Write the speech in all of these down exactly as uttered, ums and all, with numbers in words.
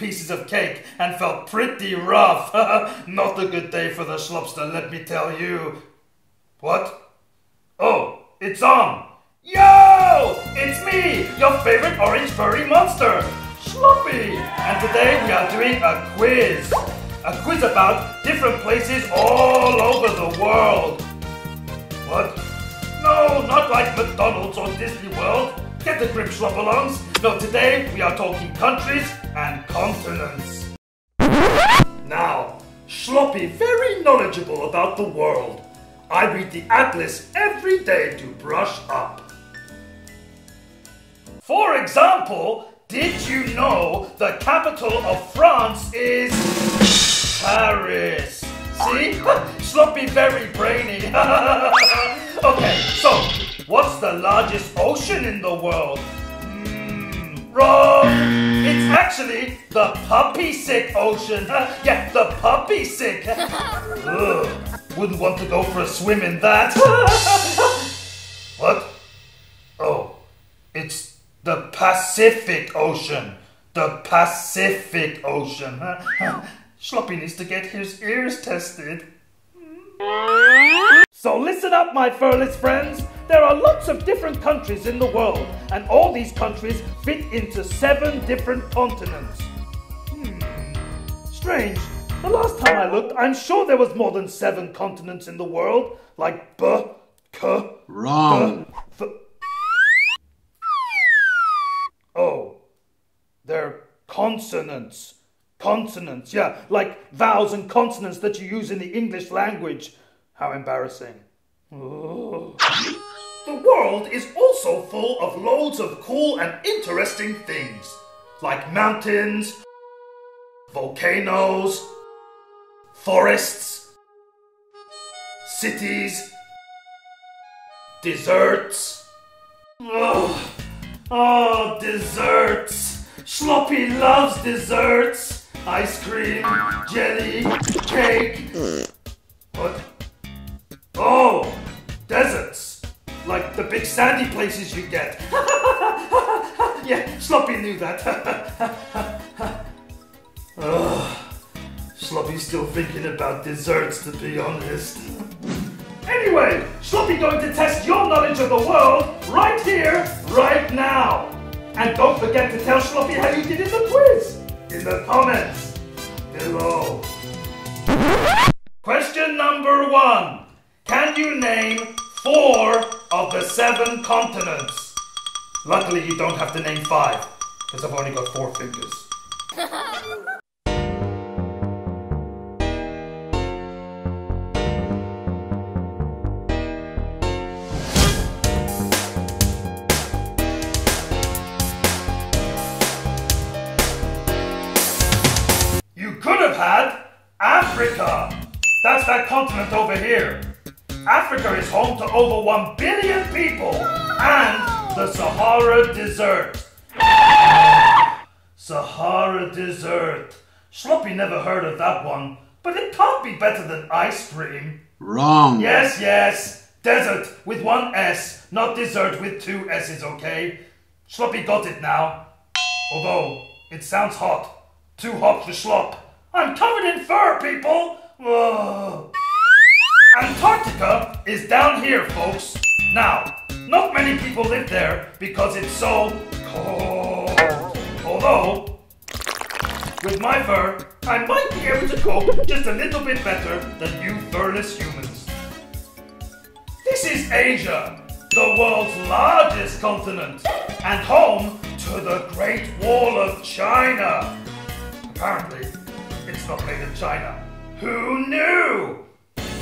pieces of cake and felt pretty rough. Not a good day for the Shloppster, let me tell you. What? Oh, it's on! Yo! It's me, your favorite orange furry monster, Shloppy! And today we are doing a quiz. A quiz about different places all over the world. What? No, not like McDonald's or Disney World. Get the grip, Shloppalongs. No, today we are talking countries and continents. Now, Shloppy, very knowledgeable about the world. I read the atlas every day to brush up. For example, did you know the capital of France is Paris? See? Shloppy very brainy. Okay, so what's the largest ocean in the world? Mm, wrong! It's actually the puppy sick ocean. Yeah, the puppy sick. Ugh, wouldn't want to go for a swim in that. What? Oh, it's the Pacific Ocean. The Pacific Ocean. Shloppy needs to get his ears tested. So listen up, my furless friends. There are lots of different countries in the world, and all these countries fit into seven different continents. Hmm. Strange. The last time I looked, I'm sure there was more than seven continents in the world. Like B, K, wrong. B, f. Oh, they're consonants. Consonants, yeah, like vowels and consonants that you use in the English language. How embarrassing. Oh. The world is also full of loads of cool and interesting things, like mountains, volcanoes, forests, cities, desserts. Oh, oh desserts. Shloppy loves desserts. Ice cream, jelly, cake. What? Oh, deserts. Like the big sandy places you get. Yeah, Shloppy knew that. Oh, Shloppy's still thinking about desserts, to be honest. Anyway, Shloppy going to test your knowledge of the world right here, right now. And don't forget to tell Shloppy how you did in the quiz. In the comments below. Question number one. Can you name four of the seven continents? Luckily you don't have to name five, because I've only got four fingers. Had Africa. That's that continent over here. Africa is home to over one billion people and the Sahara Desert. Sahara Desert. Shloppy never heard of that one, but it can't be better than ice cream. Wrong. Yes, yes. Desert with one S, not dessert with two S's, okay? Shloppy got it now. Although, it sounds hot. Too hot for Shlopp. I'm covered in fur, people! Ugh. Antarctica is down here, folks. Now, not many people live there because it's so cold. Although, with my fur, I might be able to cope just a little bit better than you furless humans. This is Asia, the world's largest continent, and home to the Great Wall of China. Apparently. It's not made in China. Who knew?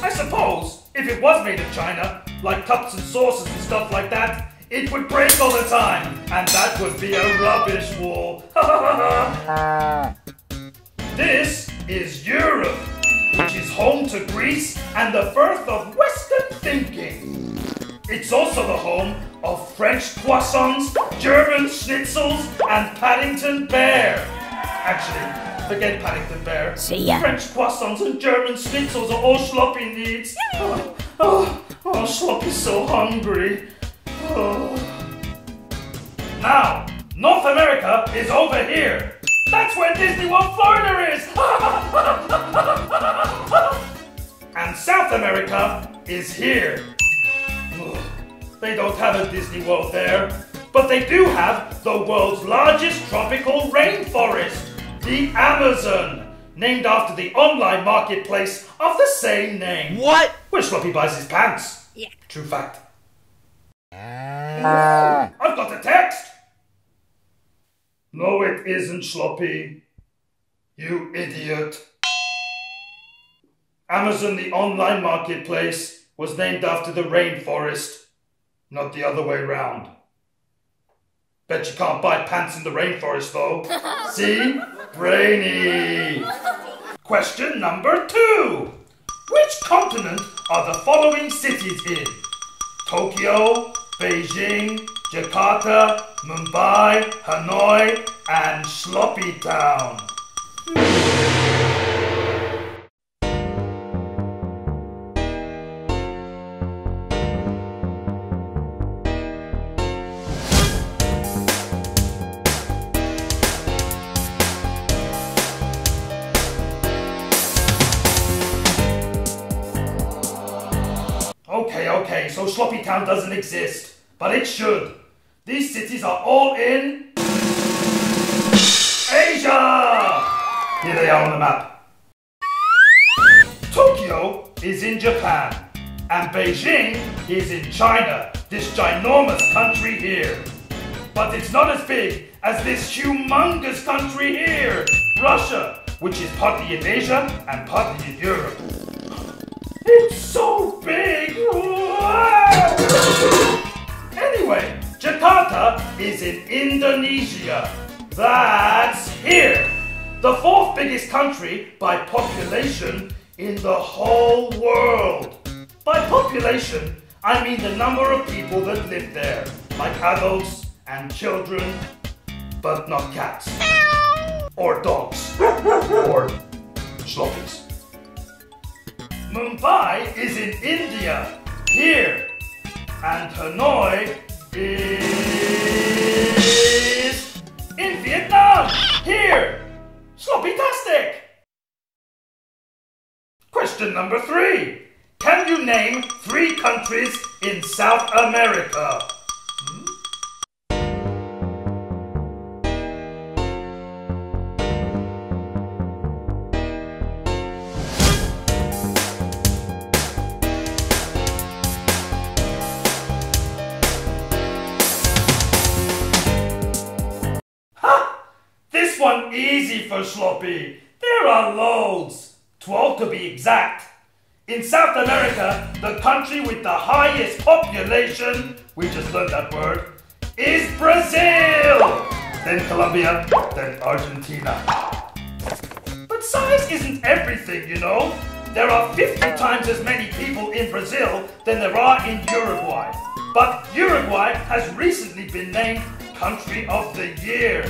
I suppose if it was made in China, like cups and saucers and stuff like that, it would break all the time, and that would be a rubbish wall. This is Europe, which is home to Greece and the birth of Western thinking. It's also the home of French croissants, German schnitzels, and Paddington Bear. Actually, forget Paddington Bear. See ya. French croissants and German schnitzels are all Shloppy needs. Oh, oh, oh, Shloppy's so hungry. Oh. Now, North America is over here. That's where Disney World Florida is! And South America is here. Ugh. They don't have a Disney World there, but they do have the world's largest tropical rainforest, the Amazon, named after the online marketplace of the same name. What? Where Shloppy buys his pants. Yeah. True fact. Uh... I've got a text. No, it isn't, Shloppy. You idiot. Amazon, the online marketplace, was named after the rainforest, not the other way round. Bet you can't buy pants in the rainforest, though. See? Brainy! Question number two. Which continent are the following cities in? Tokyo, Beijing, Jakarta, Mumbai, Hanoi, and Shloppy Town. Okay, okay, so Shloppy Town doesn't exist, but it should. These cities are all in Asia! Here they are on the map. Tokyo is in Japan, and Beijing is in China, this ginormous country here. But it's not as big as this humongous country here, Russia, which is partly in Asia and partly in Europe. It's so big! Anyway, Jakarta is in Indonesia. That's here. The fourth biggest country by population in the whole world. By population, I mean the number of people that live there, like adults and children, but not cats. Or dogs. Or Shloppies. Mumbai is in India, here. And Hanoi is in Vietnam, here. Shloppy-tastic! Question number three. Can you name three countries in South America? One easy for Shloppy. There are loads. twelve to be exact. In South America, the country with the highest population, we just learned that word, is Brazil. Then Colombia, then Argentina. But size isn't everything, you know. There are fifty times as many people in Brazil than there are in Uruguay. But Uruguay has recently been named Country of the Year.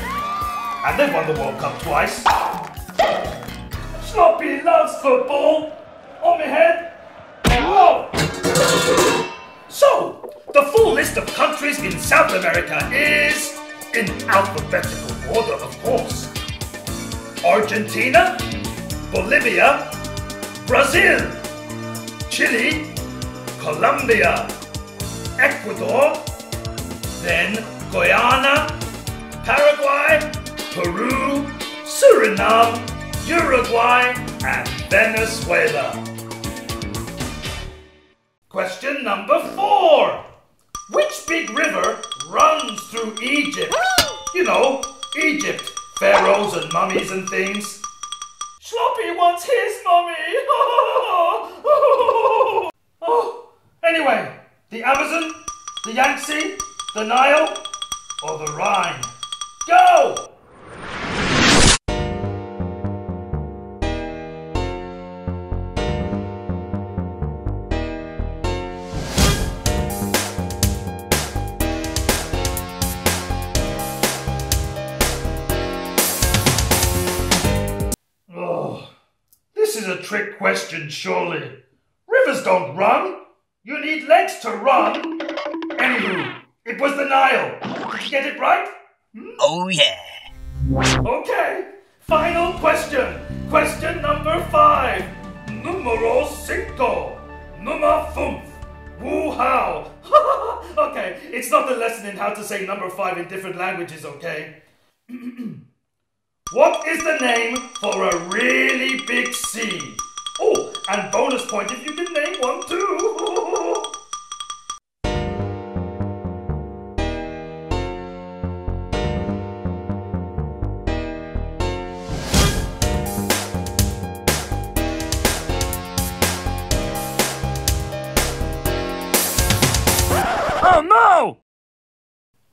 And they've won the World Cup twice. Shloppy loves football. On my head. Whoa! So, the full list of countries in South America is, in alphabetical order of course, Argentina, Bolivia, Brazil, Chile, Colombia, Ecuador, then Guyana, Paraguay, Peru, Suriname, Uruguay, and Venezuela. Question number four. Which big river runs through Egypt? You know, Egypt, pharaohs and mummies and things. Shloppy wants his mummy. Oh, anyway, the Amazon, the Yangtze, the Nile, or the Rhine? Go! This is a trick question, surely. Rivers don't run. You need legs to run. Anywho, it was the Nile. Did you get it right? Hmm? Oh, yeah. Okay, final question. Question number five. Numero cinco. Nummer fünf. Woo-how. Okay, it's not a lesson in how to say number five in different languages, okay? What is the name for a really big sea? Oh, and bonus point if you can name one too. Oh no!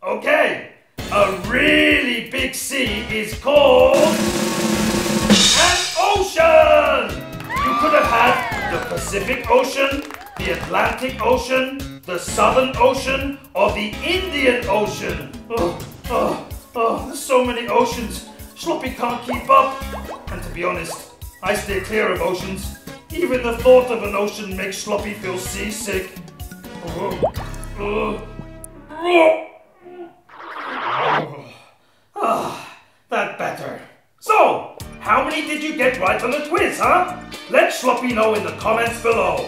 Okay, a really big sea is called an ocean! You could have had the Pacific Ocean, the Atlantic Ocean, the Southern Ocean, or the Indian Ocean. Oh, oh, oh, there's so many oceans. Shloppy can't keep up. And to be honest, I steer clear of oceans. Even the thought of an ocean makes Shloppy feel seasick. Oh. Uh, ah, that better. So, how many did you get right on the quiz, huh? Let Shloppy know in the comments below.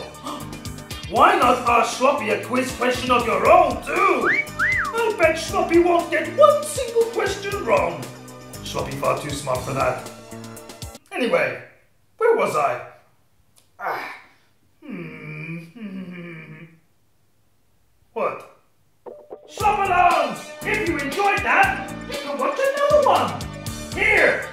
Why not ask Shloppy a quiz question of your own, too? I bet Shloppy won't get one single question wrong. Shloppy far too smart for that. Anyway, where was I? Ah. What? Shop along! If you enjoyed that, you can watch another one! Here!